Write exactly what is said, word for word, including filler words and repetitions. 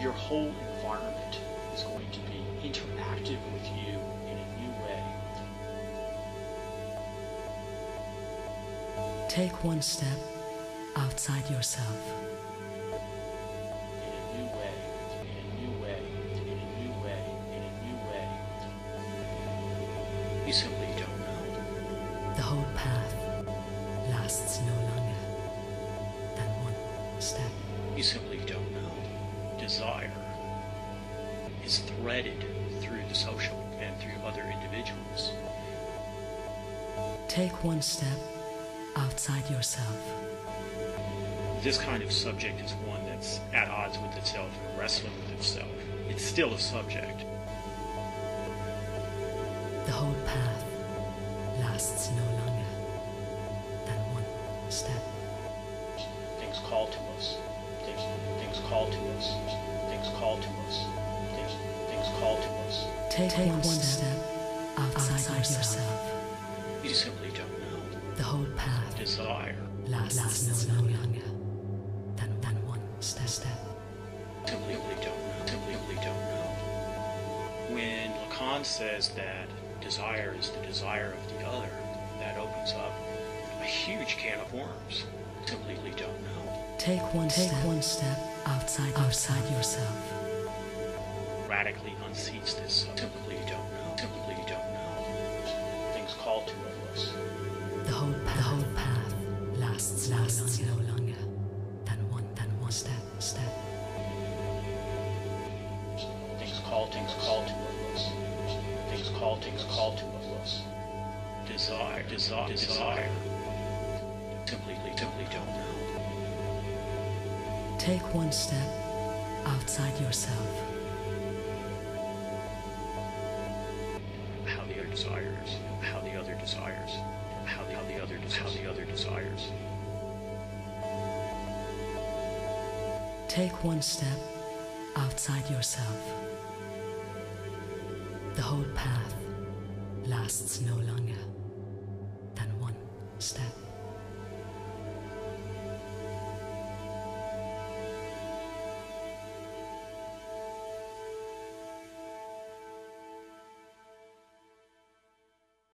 your whole environment is going to be interactive with you in a new way. Take one step outside yourself. In a new way, in a new way, in a new way, in a new way. You simply don't know. The whole path lasts no longer than one step. You simply don't know. Desire is threaded through the social and through other individuals. Take one step outside yourself. This kind of subject is one that's at odds with itself and wrestling with itself. It's still a subject. The whole path lasts no longer than one step. Things call to us. Things, things call to us. Things call to us. Things, things call to us. Take, Take one step, step outside, outside yourself. yourself. You simply don't know. The whole path desire lasts, lasts no longer. longer. Step, step. Simply don't know. Simply don't know. When Lacan says that desire is the desire of the other, that opens up a huge can of worms. Simply don't know. Take one Take step. one step outside outside yourself. Radically unseats this. Simply don't know. Simply don't know. Things call to us. The whole path, the whole path lasts lasts no longer. Step, step. Things call, things call to us. Things call, things call to us. Desire, desire, desire. Simply, simply don't know. Take one step outside yourself. How the other desires, how the other desires, how the, how the other, how the other desires. Take one step outside yourself. The whole path lasts no longer than one step.